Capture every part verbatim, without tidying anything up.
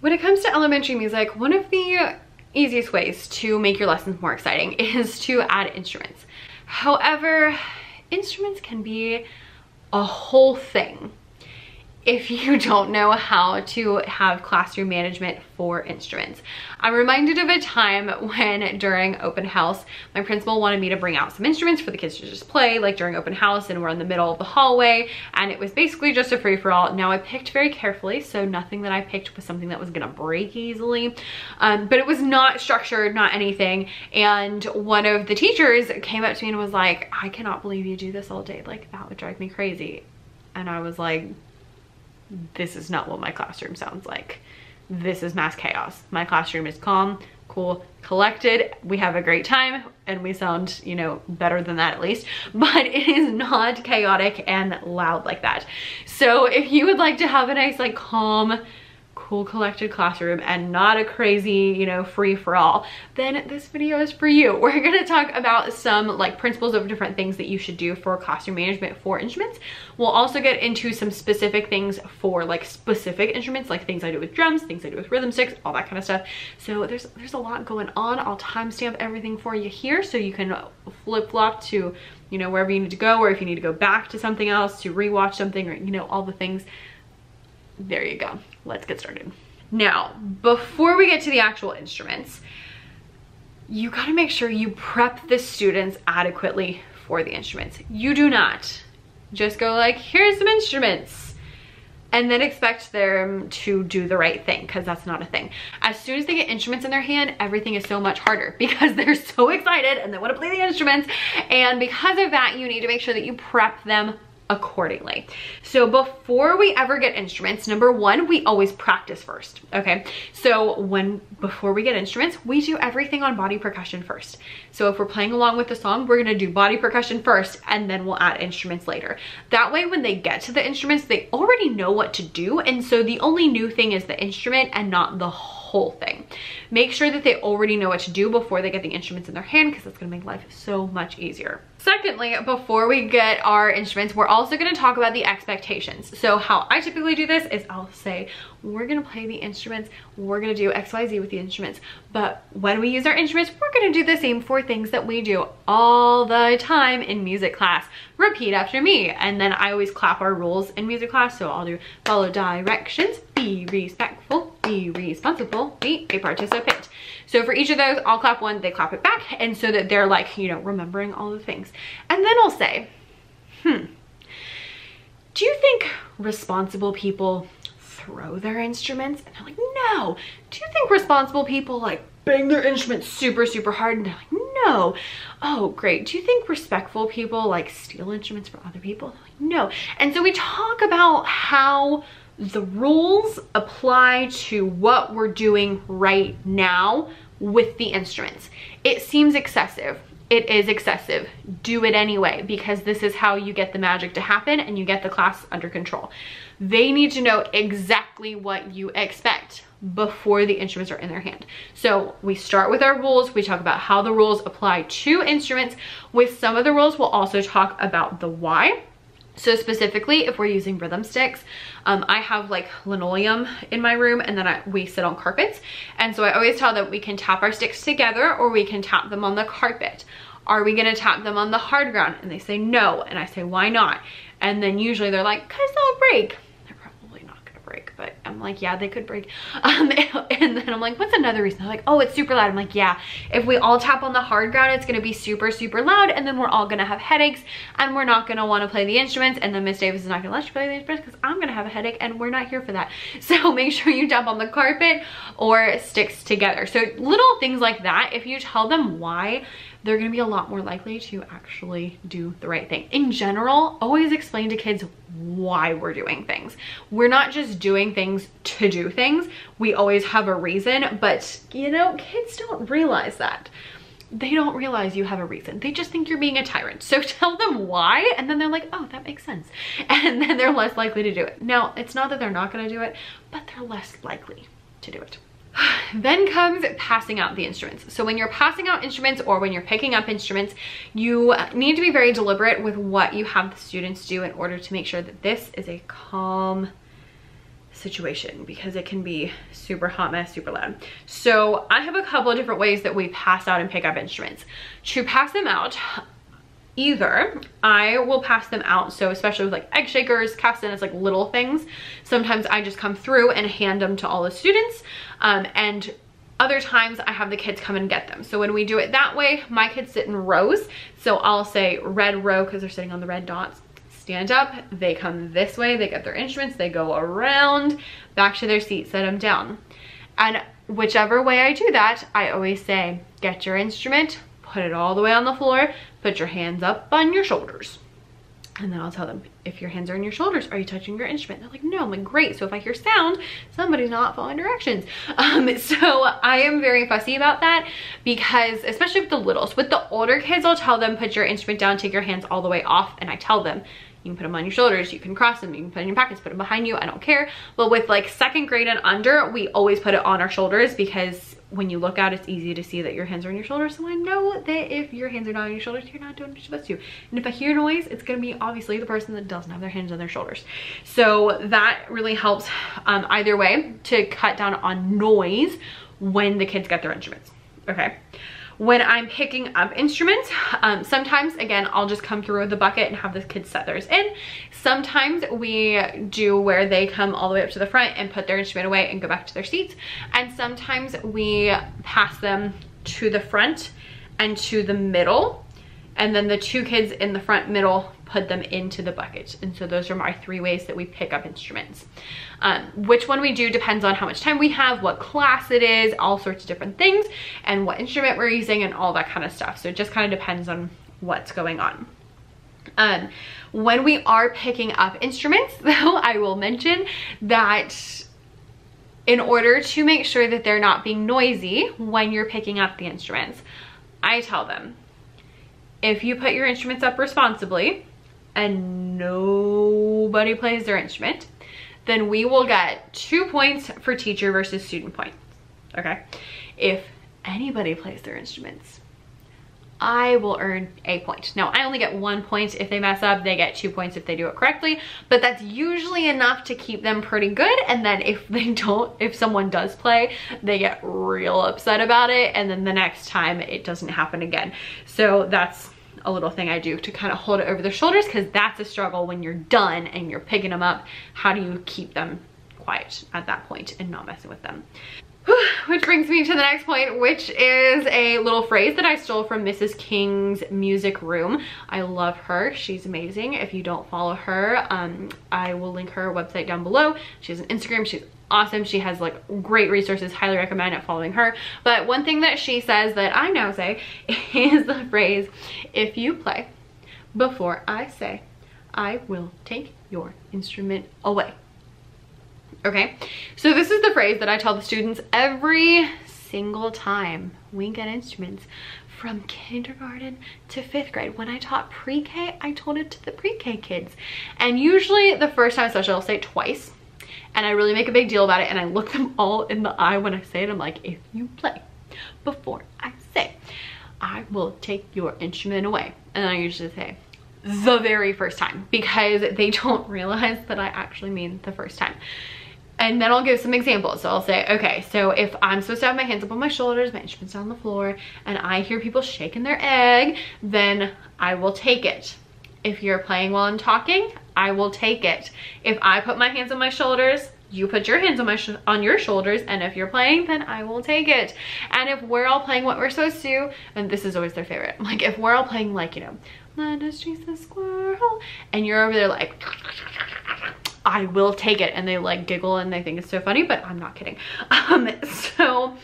When it comes to elementary music, one of the easiest ways to make your lessons more exciting is to add instruments. However, instruments can be a whole thing if you don't know how to have classroom management for instruments. I'm reminded of a time when during open house, my principal wanted me to bring out some instruments for the kids to just play, like during open house, and we're in the middle of the hallway, and it was basically just a free-for-all. Now, I picked very carefully, so nothing that I picked was something that was gonna break easily, um, but it was not structured, not anything, and one of the teachers came up to me and was like, "I cannot believe you do this all day. Like, that would drive me crazy." And I was like, this is not what my classroom sounds like. This is mass chaos. My classroom is calm, cool, collected. We have a great time and we sound, you know, better than that at least, but it is not chaotic and loud like that. So if you would like to have a nice, like, calm, cool, collected classroom and not a crazy, you know, free-for-all, then this video is for you. We're gonna talk about some, like, principles of different things that you should do for classroom management for instruments. We'll also get into some specific things for, like, specific instruments, like things I do with drums, things I do with rhythm sticks, all that kind of stuff. So there's there's a lot going on. I'll timestamp everything for you here so you can flip-flop to, you know, wherever you need to go, or if you need to go back to something else to rewatch something, or, you know, all the things. There you go. Let's get started. Now, before we get to the actual instruments, you gotta make sure you prep the students adequately for the instruments. You do not just go like, here's some instruments, and then expect them to do the right thing, because that's not a thing. As soon as they get instruments in their hand, everything is so much harder because they're so excited and they want to play the instruments. And because of that, you need to make sure that you prep them accordingly. So before we ever get instruments, number one, we always practice first, okay? So when, before we get instruments, we do everything on body percussion first. So if we're playing along with the song, we're gonna do body percussion first, and then we'll add instruments later. That way, when they get to the instruments, they already know what to do, and so the only new thing is the instrument and not the whole whole thing. Make sure that they already know what to do before they get the instruments in their hand, because that's going to make life so much easier. Secondly, before we get our instruments, we're also going to talk about the expectations. So how I typically do this is I'll say, we're going to play the instruments, we're going to do X Y Z with the instruments, but when we use our instruments, we're going to do the same four things that we do all the time in music class. Repeat after me. And then I always clap our rules in music class, so I'll do follow directions, be respectful, be responsible, be a participant. So for each of those, I'll clap one, they clap it back, and so that they're, like, you know, remembering all the things. And then I'll say, hmm, do you think responsible people throw their instruments? And they're like, no. Do you think responsible people, like, bang their instruments super, super hard? And they're like, no. Oh, great. Do you think respectful people, like, steal instruments from other people? They're like, no. And so we talk about how the rules apply to what we're doing right now with the instruments. It seems excessive. It is excessive. Do it anyway, because this is how you get the magic to happen and you get the class under control. They need to know exactly what you expect before the instruments are in their hand. So we start with our rules. We talk about how the rules apply to instruments. With some of the rules, we'll also talk about the why. So specifically, if we're using rhythm sticks, um, I have, like, linoleum in my room, and then I, we sit on carpets. And so I always tell them we can tap our sticks together or we can tap them on the carpet. Are we gonna tap them on the hard ground? And they say no, and I say, why not? And then usually they're like, cause they'll break. break but I'm like, yeah, they could break, um and then I'm like, what's another reason? They're like, oh, it's super loud. I'm like, yeah, if we all tap on the hard ground, it's gonna be super, super loud, and then we're all gonna have headaches, and we're not gonna want to play the instruments, and then Miss Davis is not gonna let you play the instruments because I'm gonna have a headache, and we're not here for that. So make sure you tap on the carpet or sticks together. So little things like that, if you tell them why, they're gonna be a lot more likely to actually do the right thing. In general, always explain to kids why we're doing things. We're not just doing things to do things. We always have a reason, but, you know, kids don't realize that. They don't realize you have a reason. They just think you're being a tyrant. So tell them why, and then they're like, oh, that makes sense. And then they're less likely to do it. Now, it's not that they're not gonna do it, but they're less likely to do it. Then comes passing out the instruments. So when you're passing out instruments or when you're picking up instruments, you need to be very deliberate with what you have the students do in order to make sure that this is a calm, situation because it can be super hot mess, super loud. So I have a couple of different ways that we pass out and pick up instruments. To pass them out, either I will pass them out, so especially with like egg shakers, castanets, like little things, sometimes I just come through and hand them to all the students, um, and other times I have the kids come and get them. So when we do it that way, my kids sit in rows. So I'll say red row, because they're sitting on the red dots, stand up, they come this way, they get their instruments, they go around, back to their seat, set them down. And whichever way I do that, I always say, get your instrument, put it all the way on the floor, put your hands up on your shoulders. And then I'll tell them, if your hands are on your shoulders, are you touching your instrument? They're like, no. I'm like, great. So if I hear sound, somebody's not following directions. Um, so I am very fussy about that, because especially with the littles, with the older kids, I'll tell them, put your instrument down, take your hands all the way off. And I tell them, you can put them on your shoulders, you can cross them, you can put in your pockets, put them behind you, I don't care. But with like second grade and under, we always put it on our shoulders, because when you look out, it's easy to see that your hands are on your shoulders. So I know that if your hands are not on your shoulders, you're not doing what you're supposed to. And if I hear noise, it's going to be obviously the person that doesn't have their hands on their shoulders. So that really helps um, either way to cut down on noise when the kids get their instruments. Okay. When I'm picking up instruments, um, sometimes, again, I'll just come through with the bucket and have the kids set theirs in. Sometimes we do where they come all the way up to the front and put their instrument away and go back to their seats. And sometimes we pass them to the front and to the middle. And then the two kids in the front middle put them into the bucket. And so those are my three ways that we pick up instruments. Um, which one we do depends on how much time we have, what class it is, all sorts of different things, and what instrument we're using and all that kind of stuff. So it just kind of depends on what's going on. Um, when we are picking up instruments, though, I will mention that in order to make sure that they're not being noisy when you're picking up the instruments, I tell them, if you put your instruments up responsibly and nobody plays their instrument, then we will get two points for teacher versus student points. Okay. If anybody plays their instruments, I will earn a point. Now, I only get one point if they mess up. They get two points if they do it correctly, but that's usually enough to keep them pretty good. And then if they don't, if someone does play, they get real upset about it. And then the next time it doesn't happen again. So that's a little thing I do to kind of hold it over their shoulders, because that's a struggle when you're done and you're picking them up. How do you keep them quiet at that point and not messing with them? Which brings me to the next point, which is a little phrase that I stole from Missus King's Music Room. I love her. She's amazing. If you don't follow her, um, I will link her website down below. She has an Instagram. She's awesome. She has like great resources. Highly recommend it, following her. But one thing that she says that I now say is the phrase, if you play before I say, I will take your instrument away. Okay, so this is the phrase that I tell the students every single time we get instruments, from kindergarten to fifth grade. When I taught pre-K, I told it to the pre-K kids. And usually the first time, especially, I'll say it twice. And I really make a big deal about it. And I look them all in the eye when I say it. I'm like, if you play before I say, I will take your instrument away. And I usually say, the very first time, because they don't realize that I actually mean the first time. And then I'll give some examples. So I'll say, okay, so if I'm supposed to have my hands up on my shoulders, my instrument's on the floor, and I hear people shaking their egg, then I will take it. If you're playing while I'm talking, I will take it. If I put my hands on my shoulders, you put your hands on my sh on your shoulders, and if you're playing, then I will take it. And if we're all playing what we're supposed to, and this is always their favorite, like if we're all playing like, you know, let us chase the squirrel, and you're over there like, I will take it, and they like giggle and they think it's so funny, but I'm not kidding. Um, so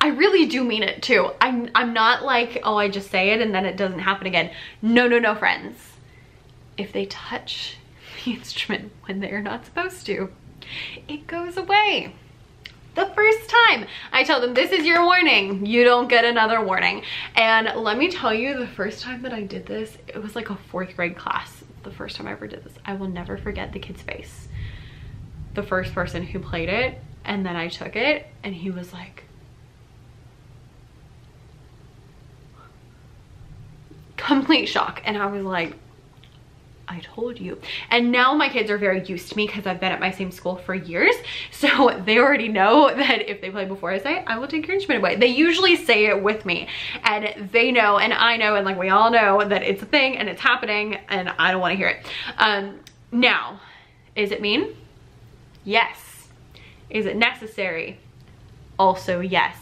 I really do mean it too. I'm, I'm not like, oh, I just say it and then it doesn't happen again. No, no, no, friends. If they touch the instrument when they're not supposed to, it goes away. The first time I tell them, this is your warning, you don't get another warning. And let me tell you, the first time that I did this, it was like a fourth grade class. The first time I ever did this, I will never forget the kid's face, the first person who played it. And then I took it and he was like, complete shock. And I was like, I told you. And now my kids are very used to me because I've been at my same school for years. So they already know that if they play before I say, I will take your instrument away. They usually say it with me, and they know, and I know, and like we all know that it's a thing and it's happening, and I don't want to hear it. Um, now, is it mean? Yes. Is it necessary? Also, yes.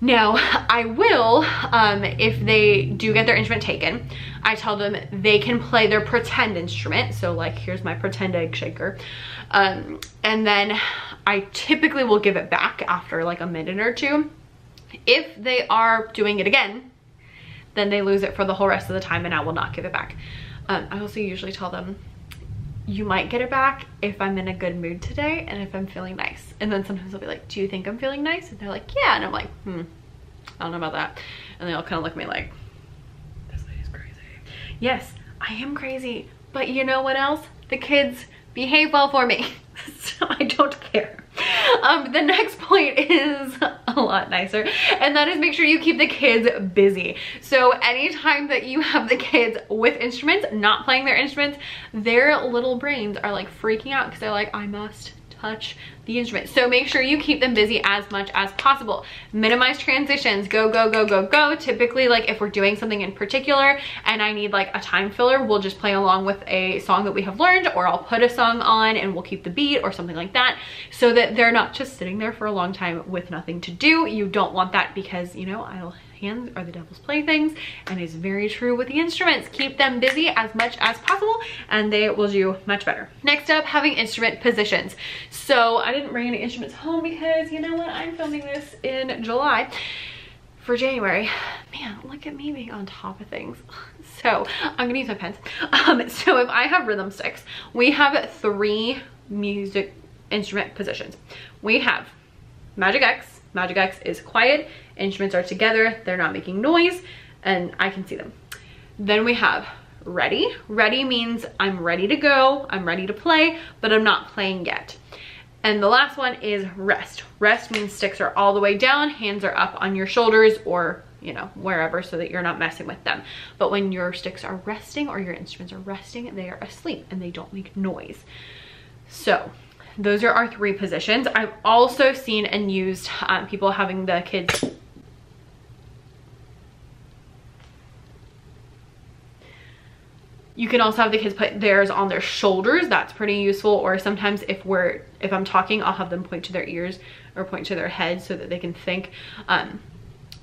Now, I will, um, if they do get their instrument taken, I tell them they can play their pretend instrument. So like, here's my pretend egg shaker. Um, and then I typically will give it back after like a minute or two. If they are doing it again, then they lose it for the whole rest of the time and I will not give it back. Um, I also usually tell them, you might get it back if I'm in a good mood today and if I'm feeling nice. And then sometimes I'll be like, do you think I'm feeling nice? And they're like, yeah. And I'm like, hmm, I don't know about that. And they all kind of look at me like, this lady's crazy. Yes, I am crazy, but you know what else? The kids behave well for me, so I don't care. Um, the next point is a lot nicer, and that is make sure you keep the kids busy. So anytime that you have the kids with instruments, not playing their instruments, their little brains are like freaking out because they're like, I must touch the instrument. So make sure you keep them busy as much as possible. Minimize transitions. Go, go, go, go, go. Typically, like if we're doing something in particular and I need like a time filler, we'll just play along with a song that we have learned, or I'll put a song on and we'll keep the beat or something like that, so that they're not just sitting there for a long time with nothing to do. You don't want that because, you know, I'll hands are the devil's playthings, and it's very true with the instruments. Keep them busy as much as possible and they will do much better. Next up, having instrument positions. So I didn't bring any instruments home because, you know what, I'm filming this in July for January. Man, look at me being on top of things. So I'm gonna use my pens. Um, so if I have rhythm sticks, we have three music instrument positions. We have Magic X. Magic X is quiet, instruments are together, they're not making noise, and I can see them. Then we have ready. Ready means I'm ready to go, I'm ready to play, but I'm not playing yet. And the last one is rest. Rest means sticks are all the way down, hands are up on your shoulders or, you know, wherever, so that you're not messing with them. But when your sticks are resting or your instruments are resting, they are asleep and they don't make noise. So those are our three positions. I've also seen and used um, people having the kids. You can also have the kids put theirs on their shoulders. That's pretty useful. Or sometimes if we're, if I'm talking, I'll have them point to their ears or point to their head so that they can think. Um,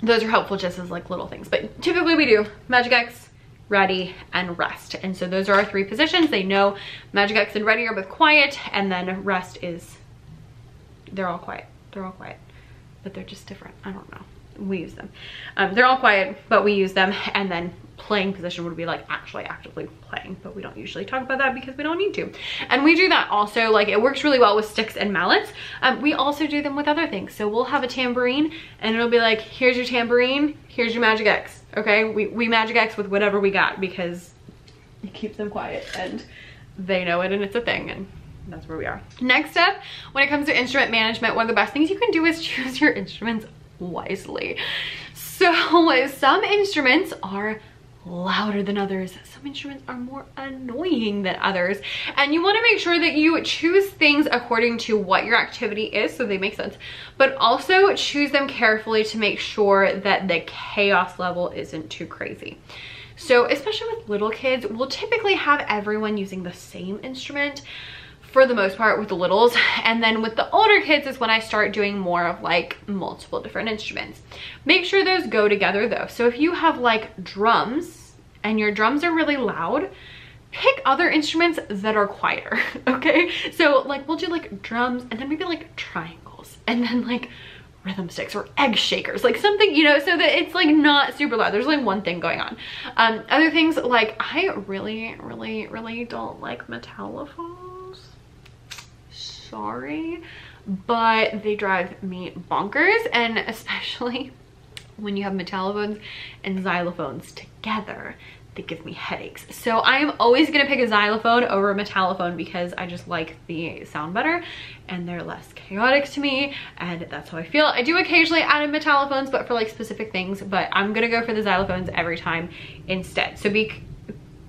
those are helpful just as like little things, but typically we do Magic X, ready, and rest. And so those are our three positions. They know Magic X and ready are both quiet, and then rest is, they're all quiet. They're all quiet, but they're just different. I don't know. We use them. Um, they're all quiet, but we use them. And then playing position would be like actually actively playing, but we don't usually talk about that because we don't need to. And we do that also, like it works really well with sticks and mallets. Um, we also do them with other things. So we'll have a tambourine and it'll be like, here's your tambourine, here's your Magic X. Okay, we, we Magic X with whatever we got because it keeps them quiet and they know it and it's a thing, and that's where we are. Next up, when it comes to instrument management, one of the best things you can do is choose your instruments wisely. So some instruments are louder than others. Some instruments are more annoying than others. And you want to make sure that you choose things according to what your activity is, so they make sense, but also choose them carefully to make sure that the chaos level isn't too crazy. So especially with little kids, we'll typically have everyone using the same instrument for the most part with the littles, and then with the older kids is when I start doing more of like multiple different instruments. Make sure those go together though. So if you have like drums and your drums are really loud, pick other instruments that are quieter, okay? So like we'll do like drums and then maybe like triangles and then like rhythm sticks or egg shakers, like something, you know, so that it's like not super loud. There's only one thing going on. Um, other things, like I really, really, really don't like metallophones. Sorry, but they drive me bonkers, and especially when you have metallophones and xylophones together, they give me headaches. So I am always gonna pick a xylophone over a metallophone because I just like the sound better and they're less chaotic to me, and that's how I feel. I do occasionally add in metallophones, but for like specific things, but I'm gonna go for the xylophones every time instead. So be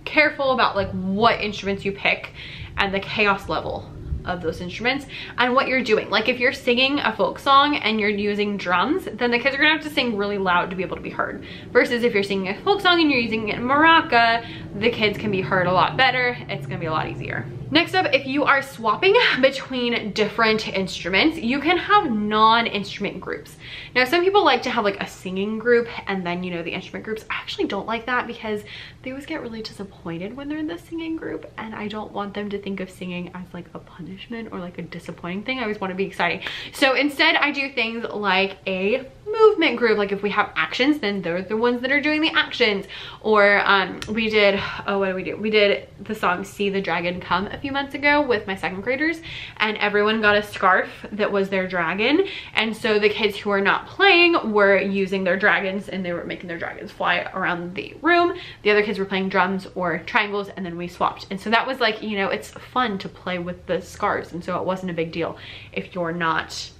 careful about like what instruments you pick and the chaos level of those instruments and what you're doing. Like if you're singing a folk song and you're using drums, then the kids are gonna have to sing really loud to be able to be heard, versus if you're singing a folk song and you're using a maraca, the kids can be heard a lot better. It's gonna be a lot easier. Next up, if you are swapping between different instruments, you can have non-instrument groups. Now, some people like to have like a singing group and then, you know, the instrument groups. I actually don't like that because they always get really disappointed when they're in the singing group, and I don't want them to think of singing as like a punishment or like a disappointing thing. I always want to be exciting. So instead, I do things like a movement group. Like if we have actions, then they're the ones that are doing the actions. Or um, we did, oh, what did we do? We did the song See the Dragon Come a few months ago with my second graders, and everyone got a scarf that was their dragon, and so the kids who are not playing were using their dragons and they were making their dragons fly around the room. The other kids were playing drums or triangles, and then we swapped. And so that was like, you know, it's fun to play with the scarves, and so it wasn't a big deal if you're not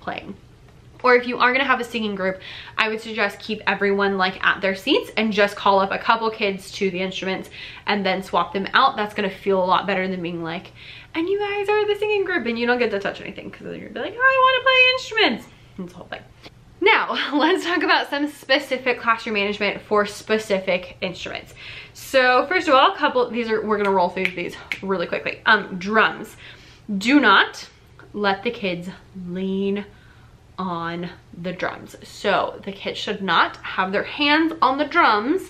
playing. Or if you are gonna have a singing group, I would suggest keep everyone like at their seats and just call up a couple kids to the instruments and then swap them out. That's gonna feel a lot better than being like, and you guys are the singing group and you don't get to touch anything, because then you're gonna be like, oh, I wanna play instruments. It's the whole thing. Now, let's talk about some specific classroom management for specific instruments. So first of all, a couple, these are, we're gonna roll through these really quickly. Um, drums. Do not let the kids lean on the drums. So the kids should not have their hands on the drums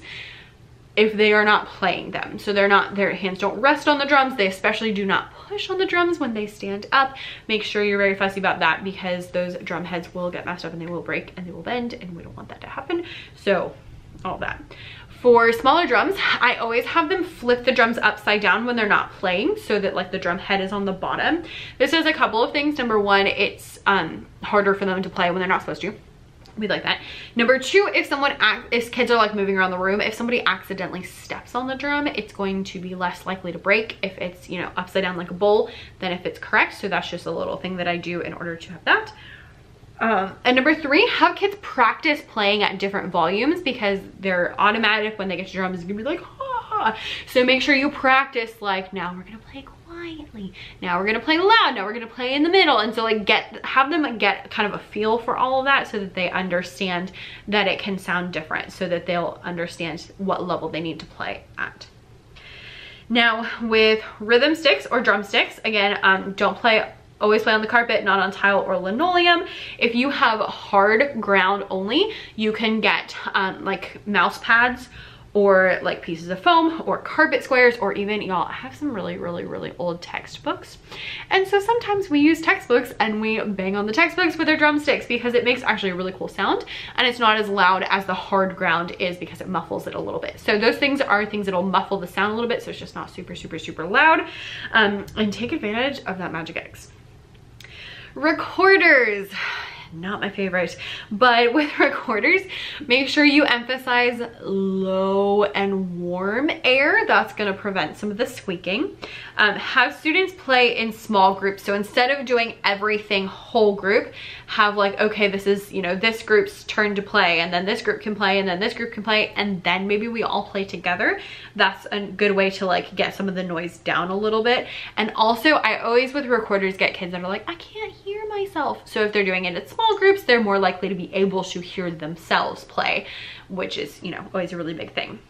if they are not playing them. So they're not, their hands don't rest on the drums. They especially do not push on the drums when they stand up. Make sure you're very fussy about that, because those drum heads will get messed up and they will break and they will bend, and we don't want that to happen. So all that. For smaller drums, I always have them flip the drums upside down when they're not playing, so that like the drum head is on the bottom. This does a couple of things. Number one, it's um, harder for them to play when they're not supposed to. We like that. Number two, if someone, act, if kids are like moving around the room, if somebody accidentally steps on the drum, it's going to be less likely to break if it's, you know, upside down like a bowl than if it's correct. So that's just a little thing that I do in order to have that. Um, and number three, have kids practice playing at different volumes, because they're automatic when they get to drums, it's gonna be like, ah. So make sure you practice like, now we're gonna play quietly, now we're gonna play loud, now we're gonna play in the middle. And so like get, have them get kind of a feel for all of that, so that they understand that it can sound different, so that they'll understand what level they need to play at. Now with rhythm sticks or drumsticks, again, um, don't play always play on the carpet, not on tile or linoleum. If you have hard ground only, you can get um, like mouse pads or like pieces of foam or carpet squares, or even, y'all, I have some really, really, really old textbooks. And so sometimes we use textbooks and we bang on the textbooks with our drumsticks, because it makes actually a really cool sound, and it's not as loud as the hard ground is, because it muffles it a little bit. So those things are things that'll muffle the sound a little bit, so it's just not super, super, super loud. Um, and take advantage of that Magic X. Recorders, not my favorite, but with recorders, make sure you emphasize low and warm air. That's going to prevent some of the squeaking. Um, have students play in small groups. So instead of doing everything whole group, have like, okay, this is, you know, this group's turn to play, and then this group can play, and then this group can play, and then maybe we all play together. That's a good way to like get some of the noise down a little bit. And also, I always with recorders get kids that are like, I can't hear myself. So if they're doing it at small groups, they're more likely to be able to hear themselves play, which is, you know, always a really big thing.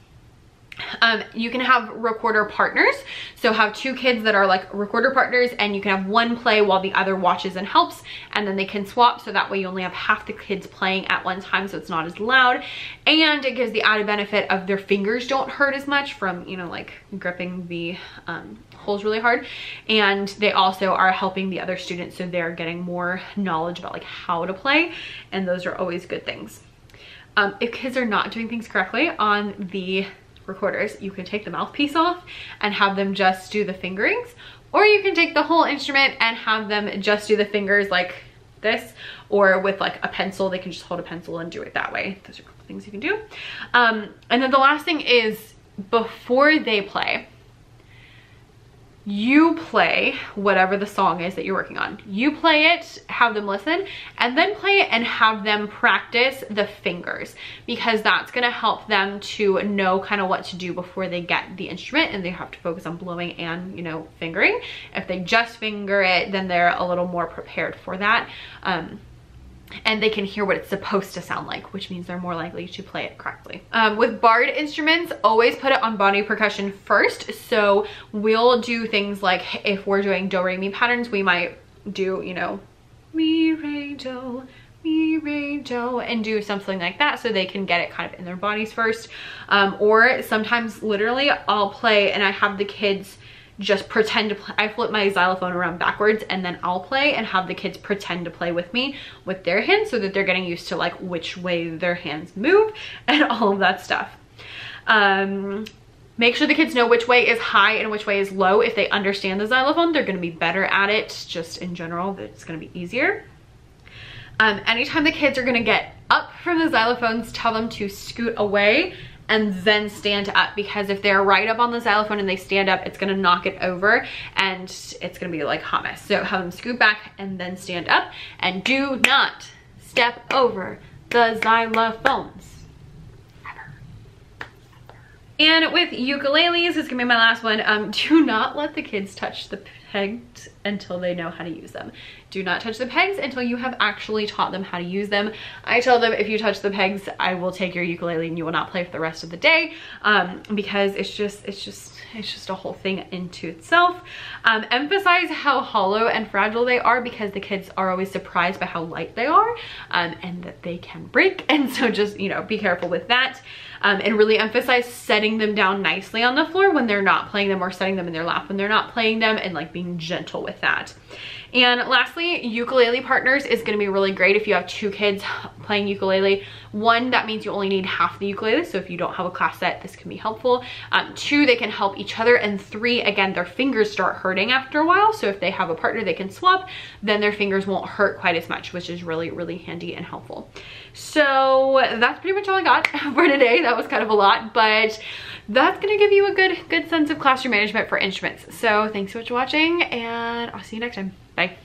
Um, you can have recorder partners. So have two kids that are like recorder partners, and you can have one play while the other watches and helps, and then they can swap. So that way you only have half the kids playing at one time, so it's not as loud. And it gives the added benefit of their fingers don't hurt as much from, you know, like gripping the um, holes really hard. And they also are helping the other students, so they're getting more knowledge about like how to play. And those are always good things. Um, if kids are not doing things correctly on the recorders, you can take the mouthpiece off and have them just do the fingerings, or you can take the whole instrument and have them just do the fingers like this, or with like a pencil, they can just hold a pencil and do it that way. Those are a couple things you can do. Um, and then the last thing is, before they play, you play whatever the song is that you're working on. You play it, have them listen, and then play it and have them practice the fingers, because that's gonna help them to know kind of what to do before they get the instrument and they have to focus on blowing and, you know, fingering. If they just finger it, then they're a little more prepared for that. Um, and they can hear what it's supposed to sound like, which means they're more likely to play it correctly. Um, with barred instruments, always put it on body percussion first. So we'll do things like, if we're doing do, re, mi patterns, we might do, you know, mi, re, do, mi, re, do, and do something like that so they can get it kind of in their bodies first. Um, or sometimes literally I'll play and I have the kids just pretend to play. I flip my xylophone around backwards and then I'll play and have the kids pretend to play with me with their hands so that they're getting used to like which way their hands move and all of that stuff. Um, make sure the kids know which way is high and which way is low. If they understand the xylophone, they're gonna be better at it just in general. It's gonna be easier. Um, anytime the kids are gonna get up from the xylophones, tell them to scoot away and then stand up, because if they're right up on the xylophone and they stand up, it's gonna knock it over and it's gonna be like hot mess. So have them scoot back and then stand up, and do not step over the xylophones. And with ukuleles, this is gonna be my last one. Um, do not let the kids touch the pegs until they know how to use them. Do not touch the pegs until you have actually taught them how to use them. I tell them, if you touch the pegs, I will take your ukulele and you will not play for the rest of the day, um, because it's just, it's just, it's just a whole thing into itself. Um, emphasize how hollow and fragile they are, because the kids are always surprised by how light they are, um, and that they can break. And so just, you know, be careful with that. Um, and really emphasize setting them down nicely on the floor when they're not playing them, or setting them in their lap when they're not playing them, and like being gentle with that. And lastly, ukulele partners is going to be really great if you have two kids playing ukulele. One, that means you only need half the ukulele, so if you don't have a class set, this can be helpful. Um, two, they can help each other. And three, again, their fingers start hurting after a while, so if they have a partner they can swap, then their fingers won't hurt quite as much, which is really, really handy and helpful. So that's pretty much all I got for today. That was kind of a lot, but that's going to give you a good, good sense of classroom management for instruments. So thanks so much for watching, and I'll see you next time. Bye.